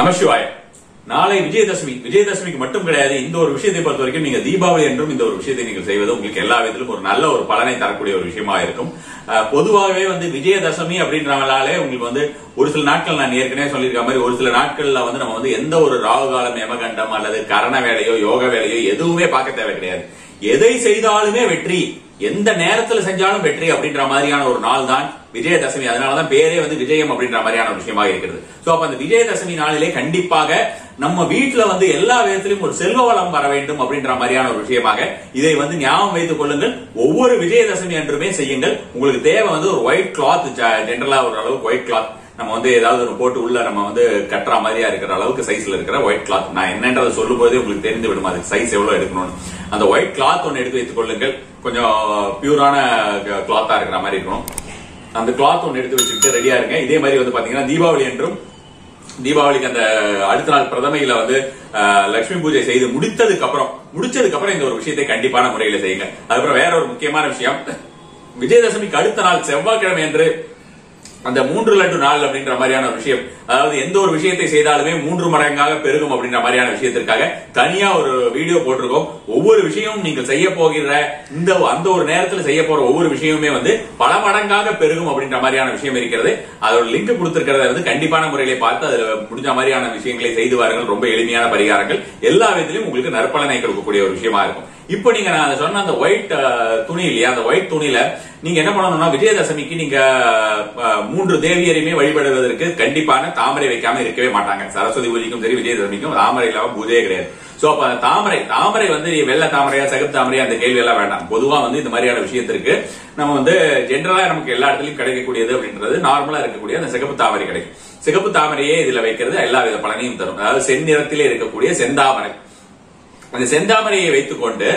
Namashivaya. நாளை விஜயதசமி விஜயதசமிக்கு மட்டும் கிடையாது இந்த ஒரு விஷயத்தை பொறுத்த வரைக்கும் நீங்க தீபாவளி என்றும் இந்த ஒரு விஷயத்தை நீங்கள் செய்வது உங்களுக்கு எல்லா விதத்திலும் ஒரு நல்ல ஒரு பலனை தரக்கூடிய ஒரு விஷயமா இருக்கும் பொதுவாகவே வந்து விஜயதசமி அப்படின்றனாலே உங்களுக்கு வந்து ஒரு சில நாட்கள் நான் ஏற்கனவே சொல்லியிருக்க மாதிரி ஒரு சில நாட்கள்ல வந்து நம்ம வந்து எந்த ஒரு ராகு காலம் யமகண்டம் அல்லது கரண வேலையோ யோக வேலையோ எதுவுமே பார்க்க தேவை கிடையாது எதை செய்தாலுமே வெற்றி எந்த நேரத்துல செஞ்சாலும் வெற்றி அப்படின்ற மாதிரியான ஒரு நாள் தான் விஜயதசமி அதனால தான் பேரே வந்து விஜயம் அப்படின்ற மாதிரியான ஒரு விஷயமாக இருக்குது சோ அப்ப அந்த விஜயதசமி நாளிலே கண்டிப்பாக நம்ம வீட்ல வந்து எல்லா விதத்திலும் ஒரு செல்வ வளம் வர வேண்டும் அப்படின்ற மாதிரியான ஒரு விஷயமாக இதை வந்து ஞாபகம் வைத்துக் கொள்ளுங்கள் ஒவ்வொரு விஜயதசமி என்றுமே செய்யுங்கள் உங்களுக்கு தேவை வந்து ஒரு ஒயிட் கிளாத் ஜெனரலா ஒரு அளவுக்கு ஒயிட் கிளாத் நம்ம வந்து ஏதாவது ஒரு போட்டு உள்ள நம்ம வந்து கட்டுற மாதிரியா இருக்கிற அளவுக்கு சைஸ்ல இருக்கிற ஒயிட் கிளாத் நான் என்னன்றதை சொல்லும் போதே உங்களுக்கு தெரிந்து விடும் அதுக்கு சைஸ் எவ்வளவு எடுக்கணும்னு அந்த ஒயிட் கிளாத் ஒன்று எடுத்து வைத்துக் கொள்ளுங்கள் கொஞ்சம் பியூரான கிளாத்தா இருக்கிற மாதிரி இருக்கணும் அந்த கிளாத் ஒன்று எடுத்து வச்சுக்கிட்டு ரெடியா இருங்க இதே மாதிரி வந்து பாத்தீங்கன்னா தீபாவளி என்றும் தீபாவளிக்கு அந்த அடுத்த நாள் பிரதமையில வந்து லட்சுமி பூஜை செய்து முடிச்சதுக்கு அப்புறம் இந்த ஒரு விஷயத்தை கண்டிப்பான முறையில செய்யுங்க அதுக்கப்புறம் வேற ஒரு முக்கியமான விஷயம் விஜயதசமிக்கு அடுத்த நாள் செவ்வாய்க்கிழமை என்று அந்த 3 லட்டு நாள் அப்படின்ற மாதிரியான ஒரு விஷயம் அதாவது எந்த ஒரு விஷயத்தை செய்தாலுமே 3 மடங்காக பெருகும் அப்படின்ற மாதிரியான விஷயத்திற்காக தனியா ஒரு வீடியோ போட்டிருக்கோம் ஒவ்வொரு விஷயமும் நீங்கள் செய்ய போகிற இந்த அந்த ஒரு நேரத்தில் செய்ய போற ஒவ்வொரு விஷயமுமே வந்து பல மடங்காக பெருகும் அப்படின்ற மாதிரியான விஷயம் இருக்கிறது அதோட லிங்க் கொடுத்திருக்கிறத வந்து கண்டிப்பான முறையிலே பார்த்து அதுல முடிஞ்ச மாதிரியான விஷயங்களை செய்து வாருங்கள் ரொம்ப எளிமையான பரிகாரங்கள் எல்லா விதத்திலும் உங்களுக்கு நற்பலனை கொடுக்கக்கூடிய ஒரு விஷயமா இருக்கும் இப்போ நீங்க நான் சொன்ன அந்த ஒயிட் துணி இல்லையா அந்த ஒயிட் துணியில நீங்க என்ன பண்ணணும்னா விஜயதசமிக்கு நீங்க 3 தேவியரையுமே வழிபடுவதற்கு கண்டிப்பான தாமரை வைக்காம இருக்கவே மாட்டாங்க சரஸ்வதி பூஜைக்கும் சரி விஜயதசமிக்கும் தாமரை இல்லாம பூஜையே கிடையாது சோ அப்ப தாமரை வந்து வெள்ள தாமரையா சகப்பு தாமரையா அந்த கேள்வி எல்லாம் வேண்டாம் பொதுவா வந்து இந்த மாதிரியான விஷயத்திற்கு நம்ம வந்து ஜென்ரலா நமக்கு எல்லா இடத்துலயும் கிடைக்கக்கூடியது அப்படின்றது நார்மலா இருக்கக்கூடிய அந்த சிகப்பு தாமரை கிடைக்கும் சிகப்பு தாமரையே இதுல வைக்கிறது எல்லா வித பலனையும் தரும் அதாவது செந்நிறத்திலே இருக்கக்கூடிய செந்தாமரை அந்த செந்தாமரையை வைத்துக் கொண்டு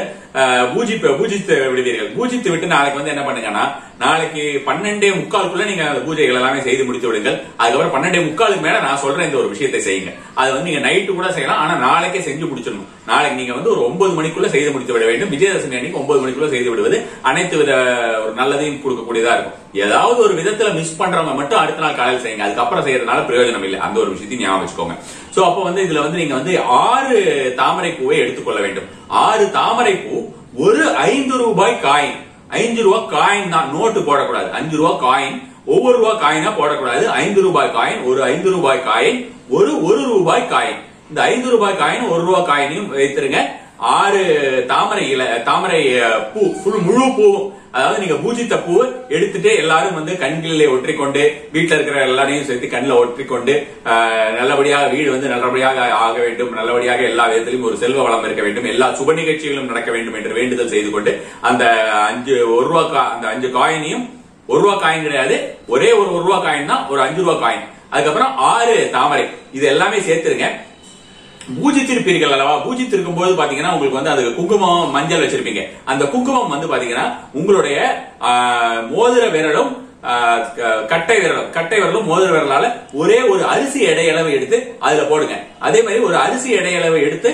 பூஜித்து விடுவீர்கள் பூஜித்து விட்டு நாளைக்கு வந்து என்ன பண்ணுங்கன்னா நாளைக்கு 12:45 நீங்க பூஜைகள் எல்லாமே செய்து முடித்து விடுங்கள் அதுக்கப்புறம் 12:45 மேல நான் சொல்றேன் இந்த ஒரு விஷயத்தை செய்யுங்க அது வந்து நீங்க நைட்டு கூட செய்யலாம் ஆனா நாளைக்கே செஞ்சு முடிச்சிடணும் நாளைக்கு நீங்க வந்து ஒரு 9 மணிக்குள்ள செய்து முடித்து விட வேண்டும் விஜயதசமி அன்னைக்கு 9 மணிக்குள்ள செய்து விடுவது அனைத்து வித ஒரு நல்லதையும் கொடுக்கக்கூடியதா இருக்கும் ஏதாவது ஒரு விதத்துல மிஸ் பண்றவங்க மட்டும் அடுத்த நாள் காலையில் செய்யுங்க அதுக்கப்புறம் செய்யறதுனால பிரயோஜனம் இல்லை அந்த ஒரு விஷயத்தையும் ஞாபகம் வச்சுக்கோங்க சோ அப்ப வந்து இதுல வந்து நீங்க வந்து 6 தாமரை பூவை எடுத்துக்கொள்ள வேண்டும் 6 தாமரை பூ ஒரு ₹5 காயின் ₹5 காயின் தான் நோட்டு போடக்கூடாது ₹5 காயின் ஒவ்வொரு ₹1 காயினா போடக்கூடாது ₹5 காயின் ஒரு ₹5 காயின் ஒரு ₹1 காயின் இந்த ₹5 காயின் ஒரு ₹1 காயினையும் வைத்திருங்க 6 தாமரை பூ முழு பூவும் அதாவது நீங்க பூஜித்த பூவை எடுத்துட்டு எல்லாரும் வந்து கண்களிலே ஒற்றிக்கொண்டு வீட்டுல இருக்கிற எல்லாரையும் சேர்த்து கண்ணில ஒற்றிக்கொண்டு நல்லபடியாக வீடு வந்து நல்லபடியாக ஆக வேண்டும் நல்லபடியாக எல்லா விதத்திலும் ஒரு செல்வ வளம் இருக்க வேண்டும் எல்லா சுப நிகழ்ச்சிகளும் நடக்க வேண்டும் என்று வேண்டுதல் செய்து கொண்டு அந்த அந்த 5 காயினையும் ₹1 காயின் கிடையாது ஒரே ஒரு ₹1 காயின் தான் ஒரு ₹5 காயின் அதுக்கப்புறம் 6 தாமரை இது எல்லாமே சேர்த்துருங்க பூஜித்திருப்பீர்கள் அல்லவா பூஜித்திருக்கும் போது பாத்தீங்கன்னா உங்களுக்கு வந்து அதுக்கு குங்குமம் மஞ்சள் வச்சிருப்பீங்க அந்த குங்குமம் வந்து பாத்தீங்கன்னா உங்களுடைய மோதிர விரலும் கட்டை விரலும் மோதிர விரலால ஒரே ஒரு அரிசி எடையளவை எடுத்து அதுல போடுங்க அதே மாதிரி ஒரு அரிசி எடையளவை எடுத்து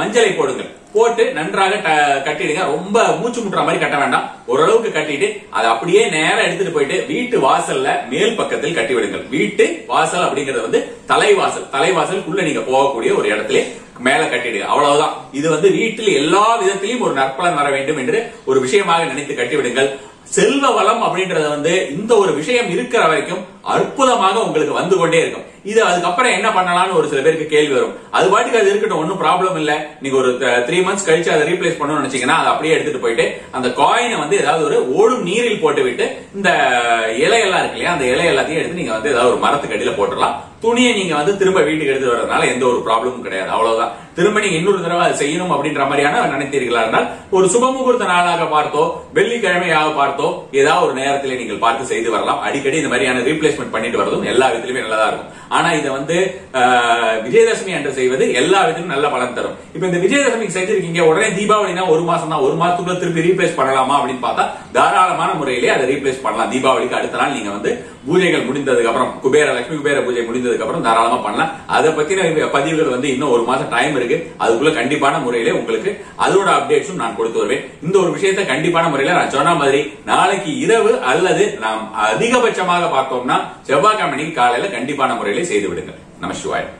மஞ்சளை போடுங்க போட்டு நன்றாக கட்டிடுங்க ரொம்ப மூச்சு முட்டுற மாதிரி கட்ட வேண்டாம் ஓரளவுக்கு கட்டிட்டு அதை அப்படியே நேரம் எடுத்துட்டு போயிட்டு வீட்டு வாசல்ல மேல் பக்கத்தில் கட்டி விடுங்கள் வீட்டு வாசல் அப்படிங்கறது வந்து தலைவாசலுக்குள்ள நீங்க போகக்கூடிய ஒரு இடத்துல மேல கட்டிடுங்க அவ்வளவுதான் இது வந்து வீட்டில் எல்லா விதத்திலும் ஒரு நற்பலன் வர வேண்டும் என்று ஒரு விஷயமாக நினைத்து கட்டிவிடுங்கள் செல்வ வளம் அப்படின்றது வந்து இந்த ஒரு விஷயம் இருக்கிற வரைக்கும் அற்புதமாக உங்களுக்கு வந்து கொண்டே இருக்கும் இது அதுக்கப்புறம் என்ன பண்ணலாம்னு ஒரு சில பேருக்கு கேள்வி வரும் அது பாட்டுக்கு அது இருக்கட்டும் ஒன்னும் ப்ராப்ளம் இல்ல நீங்க ஒரு 3 months கழிச்சு அதை ரீப்ளேஸ் பண்ணணும்னு நினைச்சீங்கன்னா அதை அப்படியே எடுத்துட்டு போயிட்டு அந்த காயினை வந்து ஏதாவது ஒரு ஓடும் நீரில் போட்டுவிட்டு இந்த இலையெல்லாம் இருக்கு இல்லையா அந்த இலை எல்லாத்தையும் எடுத்து நீங்க வந்து ஏதாவது ஒரு மரத்துக்கு அடியில போட்டுடலாம் துணியை நீங்க வந்து திரும்ப வீட்டுக்கு எடுத்து வர்றதுனால எந்த ஒரு ப்ராப்ளமும் கிடையாது அவ்வளவுதான் திரும்ப நீங்க இன்னொரு தடவை அதை செய்யணும் அப்படின்ற மாதிரியான நினைத்தீர்களா ஒரு சுபமுகூர்த்த நாளாக பார்த்தோ வெள்ளிக்கிழமையாக பார்த்தோ ஏதாவது ஒரு நேரத்திலே நீங்கள் பார்த்து செய்து வரலாம் அடிக்கடி இந்த மாதிரியான ரீப்ளேஸ்மெண்ட் பண்ணிட்டு வரதும் எல்லா விதத்திலுமே நல்லதா இருக்கும் ஆனா இதை வந்து விஜயதசமி என்று செய்வது எல்லா விதத்திலும் நல்ல பலன் தரும் இப்ப இந்த விஜயதசமிக்கு செஞ்சிருக்கீங்க உடனே தீபாவளினா ஒரு மாசத்துக்குள்ள திருப்பி ரீப்ளேஸ் பண்ணலாமா அப்படின்னு பார்த்தா தாராளமான முறையிலே அதை ரீப்ளேஸ் பண்ணலாம் தீபாவளிக்கு அடுத்த நாள் நீங்க வந்து பூஜைகள் முடிந்ததுக்கு அப்புறம் குபேர லட்சுமி குபேர பூஜை முடிந்ததுக்கு அப்புறம் தாராளமா பண்ணலாம். அதை பத்தின பதிவுகள் வந்து இன்னும் ஒரு மாசம் டைம் இருக்கு. அதுக்குள்ள கண்டிப்பான முறையில உங்களுக்கு அதோட அப்டேட்ஸும் நான் கொடுத்து வருவேன். இந்த ஒரு விஷயத்தை கண்டிப்பான முறையில நான் சொன்ன மாதிரி நாளைக்கு இரவு அல்லது நாம் அதிகபட்சமாக பார்த்தோம்னா செவ்வாய்க்கிழமை காலையில கண்டிப்பான முறையில செய்து விடுங்க. நம சிவாய்.